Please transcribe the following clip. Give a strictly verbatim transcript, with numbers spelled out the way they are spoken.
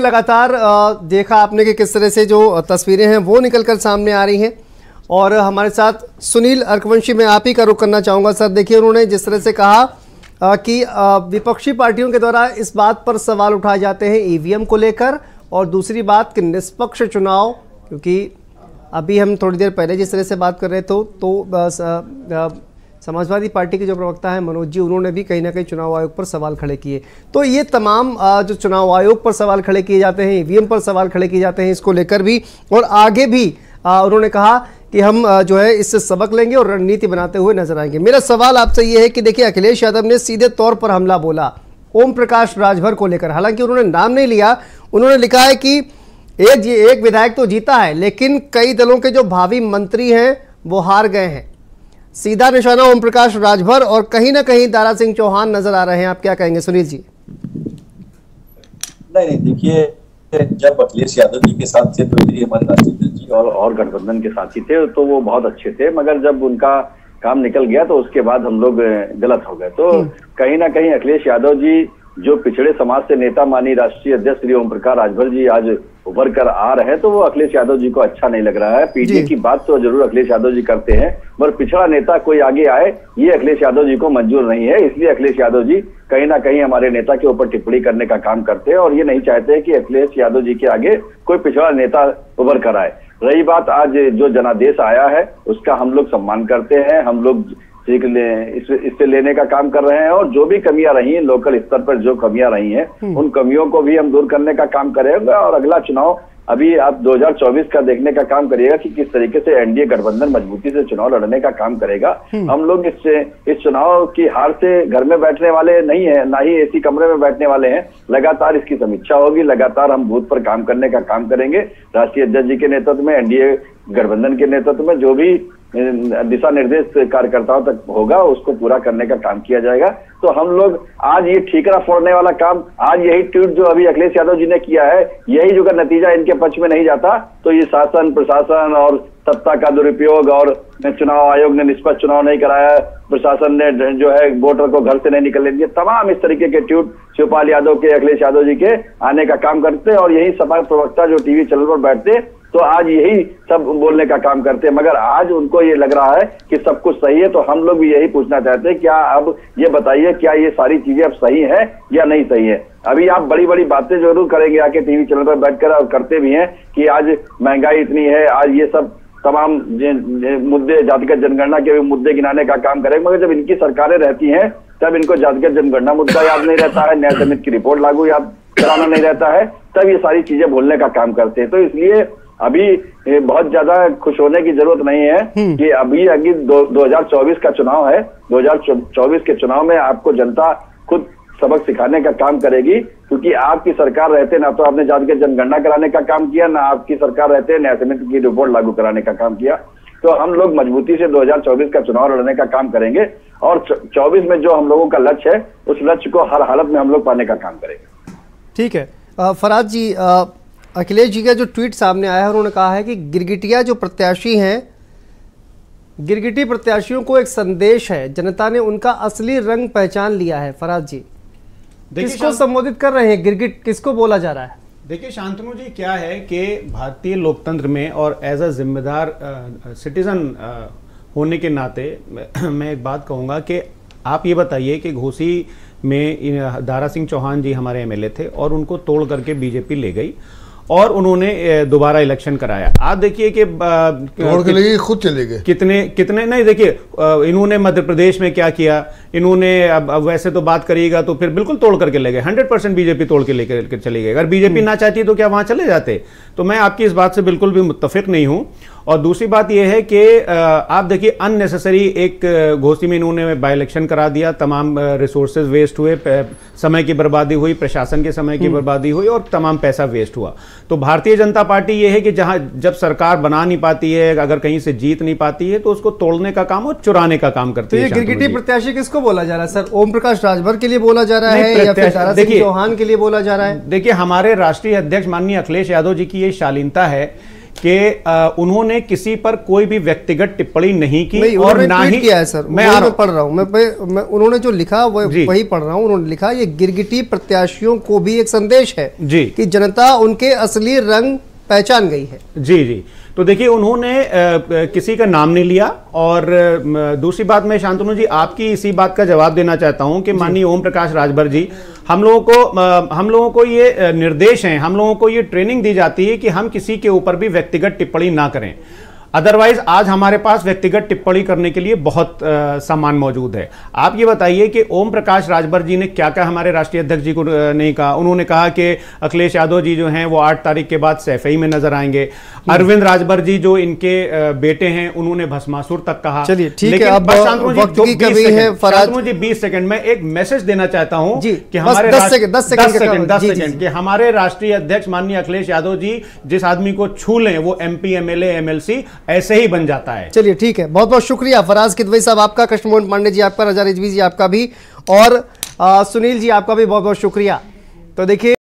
लगातार देखा आपने कि किस तरह से जो तस्वीरें हैं वो निकलकर सामने आ रही हैं और हमारे साथ सुनील अर्कवंशी, मैं आप ही का रुख करना चाहूँगा। सर देखिए, उन्होंने जिस तरह से कहा कि विपक्षी पार्टियों के द्वारा इस बात पर सवाल उठाए जाते हैं ईवीएम को लेकर, और दूसरी बात कि निष्पक्ष चुनाव, क्योंकि अभी हम थोड़ी देर पहले जिस तरह से बात कर रहे थे तो समाजवादी पार्टी के जो प्रवक्ता हैं मनोज जी, उन्होंने भी कहीं ना कहीं चुनाव आयोग पर सवाल खड़े किए। तो ये तमाम जो चुनाव आयोग पर सवाल खड़े किए जाते हैं, ईवीएम पर सवाल खड़े किए जाते हैं, इसको लेकर भी और आगे भी उन्होंने कहा कि हम जो है इससे सबक लेंगे और रणनीति बनाते हुए नजर आएंगे। मेरा सवाल आपसे ये है कि देखिए, अखिलेश यादव ने सीधे तौर पर हमला बोला ओम प्रकाश राजभर को लेकर, हालांकि उन्होंने नाम नहीं लिया। उन्होंने लिखा है कि एक एक विधायक तो जीता है लेकिन कई दलों के जो भावी मंत्री हैं वो हार गए हैं। सीधा निशाना ओम प्रकाश राजभर और कहीं ना कहीं दारा सिंह चौहान नजर आ रहे हैं। आप क्या कहेंगे सुनील जी? नहीं नहीं, देखिए जब अखिलेश यादव जी के साथ थे तो जी और और गठबंधन के साथी थे तो वो बहुत अच्छे थे, मगर जब उनका काम निकल गया तो उसके बाद हम लोग गलत हो गए। तो कहीं ना कहीं अखिलेश यादव जी जो पिछड़े समाज से नेता मानी राष्ट्रीय अध्यक्ष श्री ओम प्रकाश राजभर जी आज उभर कर आ रहे हैं, तो वो अखिलेश यादव जी को अच्छा नहीं लग रहा है। पीटीए की बात तो जरूर अखिलेश यादव जी करते हैं, पर पिछड़ा नेता कोई आगे आए ये अखिलेश यादव जी को मंजूर नहीं है। इसलिए अखिलेश यादव जी कहीं ना कहीं हमारे नेता के ऊपर टिप्पणी करने का काम करते हैं और ये नहीं चाहते कि अखिलेश यादव जी के आगे कोई पिछड़ा नेता उभर कर आए। रही बात आज जो जनादेश आया है उसका हम लोग सम्मान करते हैं, हम लोग ठीक इससे लेने का काम कर रहे हैं और जो भी कमियां रही हैं लोकल स्तर पर जो कमियां रही हैं उन कमियों को भी हम दूर करने का काम करेंगे। और अगला चुनाव अभी आप दो हज़ार चौबीस का देखने का काम करिएगा कि किस तरीके से एनडीए गठबंधन मजबूती से चुनाव लड़ने का काम करेगा। हम लोग इस इस चुनाव की हार से घर में बैठने वाले नहीं है, ना ही एसी कमरे में बैठने वाले हैं। लगातार इसकी समीक्षा होगी, लगातार हम बूथ पर काम करने का काम करेंगे। राष्ट्रीय अध्यक्ष जी के नेतृत्व में, एनडीए गठबंधन के नेतृत्व में जो भी दिशा निर्देश कार्यकर्ताओं तक होगा उसको पूरा करने का काम किया जाएगा। तो हम लोग आज ये ठीकरा फोड़ने वाला काम, आज यही ट्वीट जो अभी अखिलेश यादव जी ने किया है, यही जो का नतीजा इनके पक्ष में नहीं जाता तो ये शासन प्रशासन और सत्ता का दुरुपयोग और चुनाव आयोग ने निष्पक्ष चुनाव नहीं कराया, प्रशासन ने जो है वोटर को घर से नहीं निकलने दिया, तमाम इस तरीके के ट्वीट शिवपाल यादव के, अखिलेश यादव जी के आने का काम करते। और यही सपा प्रवक्ता जो टीवी चैनल पर बैठते तो आज यही सब बोलने का काम करते हैं, मगर आज उनको ये लग रहा है कि सब कुछ सही है। तो हम लोग भी यही पूछना चाहते हैं, क्या अब ये बताइए क्या ये सारी चीजें अब सही है या नहीं सही है। अभी आप बड़ी बड़ी बातें जरूर करेंगे आके टीवी चैनल पर बैठकर, और करते भी हैं कि आज महंगाई इतनी है, आज ये सब तमाम मुद्दे जातिगत जनगणना के भी मुद्दे गिनाने का काम करेंगे, मगर जब इनकी सरकारें रहती हैं तब इनको जातिगत जनगणना मुद्दा याद नहीं रहता है, न्याय समिति की रिपोर्ट लागू याद कराना नहीं रहता है, तब ये सारी चीजें भूलने का काम करते हैं। तो इसलिए अभी बहुत ज्यादा खुश होने की जरूरत नहीं है कि अभी अभी दो हज़ार चौबीस का चुनाव है, दो हज़ार चौबीस के चुनाव में आपको जनता खुद सबक सिखाने का काम करेगी, क्योंकि आपकी सरकार रहते ना तो आपने जाकर जनगणना कराने का काम किया, ना आपकी सरकार रहते न्याय समिति की रिपोर्ट लागू कराने का काम किया। तो हम लोग मजबूती से दो हज़ार चौबीस का चुनाव लड़ने का काम करेंगे और चौबीस में जो हम लोगों का लक्ष्य है उस लक्ष्य को हर हालत में हम लोग पाने का काम करेंगे। ठीक है फराज जी, अखिलेश जी का जो ट्वीट सामने आया है उन्होंने कहा है कि गिरगिटिया जो प्रत्याशी हैं, गिरगिटी प्रत्याशियों को एक संदेश है, जनता ने उनका असली रंग पहचान लिया है। फराज जी, किसको संबोधित कर रहे हैं, गिरगिट किसको बोला जा रहा है? देखिए शांतनु जी, क्या है कि भारतीय लोकतंत्र में और एज अ जिम्मेदार सिटीजन होने के नाते मैं एक बात कहूँगा कि आप ये बताइए कि घोसी में दारा सिंह चौहान जी हमारे एम एल ए थे और उनको तोड़ करके बीजेपी ले गई और उन्होंने दोबारा इलेक्शन कराया। आप देखिए कि तोड़ के लिए खुद चले गए, कितने कितने नहीं, देखिए इन्होंने मध्य प्रदेश में क्या किया, इन्होंने अब, अब वैसे तो बात करिएगा तो फिर बिल्कुल तोड़ करके ले गए, हंड्रेड परसेंट बीजेपी तोड़ के लेकर चली गई। अगर बीजेपी ना चाहती तो क्या वहाँ चले जाते? तो मैं आपकी इस बात से बिल्कुल भी मुत्तफिक नहीं हूँ। और दूसरी बात यह है कि आप देखिए अननेसेसरी एक घोसी में इन्होंने बाई इलेक्शन करा दिया, तमाम रिसोर्सेज वेस्ट हुए, समय की बर्बादी हुई, प्रशासन के समय की बर्बादी हुई और तमाम पैसा वेस्ट हुआ। तो भारतीय जनता पार्टी यह है कि जहां जब सरकार बना नहीं पाती है, अगर कहीं से जीत नहीं पाती है तो उसको तोड़ने का काम और चुराने का काम करती है। तो ये गिरगिटी प्रत्याशी किसको बोला जा रहा है सर? ओम प्रकाश राजभर के लिए बोला जा रहा है या फिर दारा सिंह चौहान के लिए बोला जा रहा है? देखिए हमारे राष्ट्रीय अध्यक्ष माननीय अखिलेश यादव जी की ये शालीनता है कि उन्होंने किसी पर कोई भी व्यक्तिगत टिप्पणी नहीं की नहीं, और ना ही किया है सर। मैं आप पढ़ रहा हूँ, मैं, मैं उन्होंने जो लिखा वो वही पढ़ रहा हूँ। उन्होंने लिखा ये गिरगिटी प्रत्याशियों को भी एक संदेश है जी कि जनता उनके असली रंग पहचान गई है। जी जी, तो देखिए उन्होंने आ, किसी का नाम नहीं लिया। और आ, दूसरी बात मैं शांतनु जी आपकी इसी बात का जवाब देना चाहता हूं कि माननीय ओम प्रकाश राजभर जी हम लोगों को आ, हम लोगों को ये निर्देश हैं, हम लोगों को ये ट्रेनिंग दी जाती है कि हम किसी के ऊपर भी व्यक्तिगत टिप्पणी ना करें। अदरवाइज आज हमारे पास व्यक्तिगत टिप्पणी करने के लिए बहुत आ, सामान मौजूद है। आप ये बताइए कि ओम प्रकाश राजभर जी ने क्या कहा, हमारे राष्ट्रीय अध्यक्ष जी को नहीं कहा। उन्होंने कहा कि अखिलेश यादव जी जो हैं वो आठ तारीख के बाद सैफई में नजर आएंगे। अरविंद राजभर जी जो इनके बेटे हैं उन्होंने भस्मासुर तक कहा। चलिए ठीक है, अब शांतनु जी बीस सेकेंड में एक मैसेज देना चाहता हूँ कि हमारे दस सेकेंड दस सेकेंड के हमारे राष्ट्रीय अध्यक्ष माननीय अखिलेश यादव जी जिस आदमी को छू लें वो एमपी एमएलए एमएलसी ऐसे ही बन जाता है। चलिए ठीक है, बहुत बहुत शुक्रिया फराज किदवई साहब आपका, कृष्ण मोहन पांडे जी आपका, राजा रिजवी जी आपका भी, और आ, सुनील जी आपका भी बहुत बहुत शुक्रिया। तो देखिए